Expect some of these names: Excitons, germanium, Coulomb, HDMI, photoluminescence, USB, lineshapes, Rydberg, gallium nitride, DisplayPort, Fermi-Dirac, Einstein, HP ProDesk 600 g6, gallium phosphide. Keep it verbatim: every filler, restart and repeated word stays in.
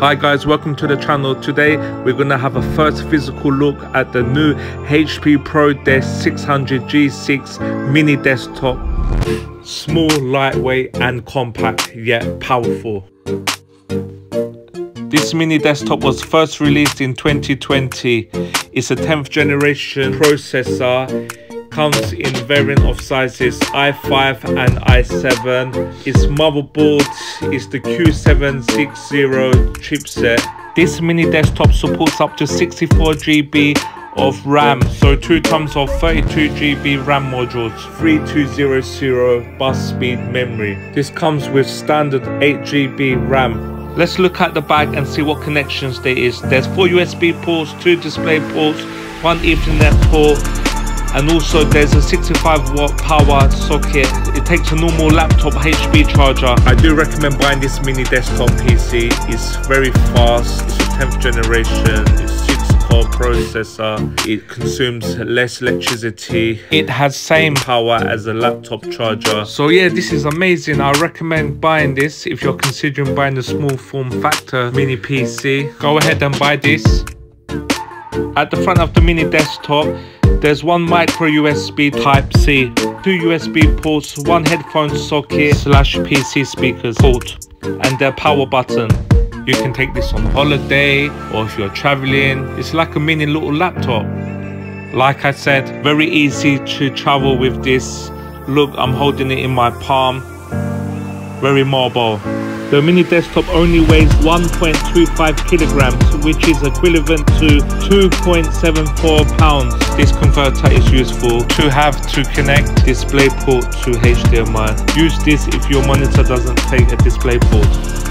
Hi guys, welcome to the channel. Today we're going to have a first physical look at the new H P ProDesk six hundred G six mini desktop. Small, lightweight and compact, yet powerful. This mini desktop was first released in twenty twenty. It's a tenth generation processor. Comes in variant of sizes i five and i seven. Its motherboard is the Q seven sixty chipset. This mini desktop supports up to sixty-four gigabytes of RAM, so two times of thirty-two gigabyte RAM modules, thirty-two hundred bus speed memory. This comes with standard eight gigabyte RAM. Let's look at the back and see what connections there is. There's four U S B ports, two display ports, one Ethernet port, and also there's a sixty-five watt power socket. It takes a normal laptop H P charger. I do recommend buying this mini desktop P C. It's very fast, it's a tenth generation, it's six core processor, it consumes less electricity, it has same power as a laptop charger. So yeah, this is amazing. I recommend buying this if you're considering buying the small form factor mini P C. Go ahead and buy this. At the front of the mini desktop, there's one micro U S B Type C, two U S B ports, one headphone socket slash P C speakers port, and their power button. You can take this on holiday or if you're traveling. It's like a mini little laptop. Like I said, very easy to travel with this. Look, I'm holding it in my palm. Very mobile. The mini desktop only weighs one point two five kilograms, which is equivalent to two point seven four pounds. This converter is useful to have to connect DisplayPort to H D M I. Use this if your monitor doesn't take a DisplayPort.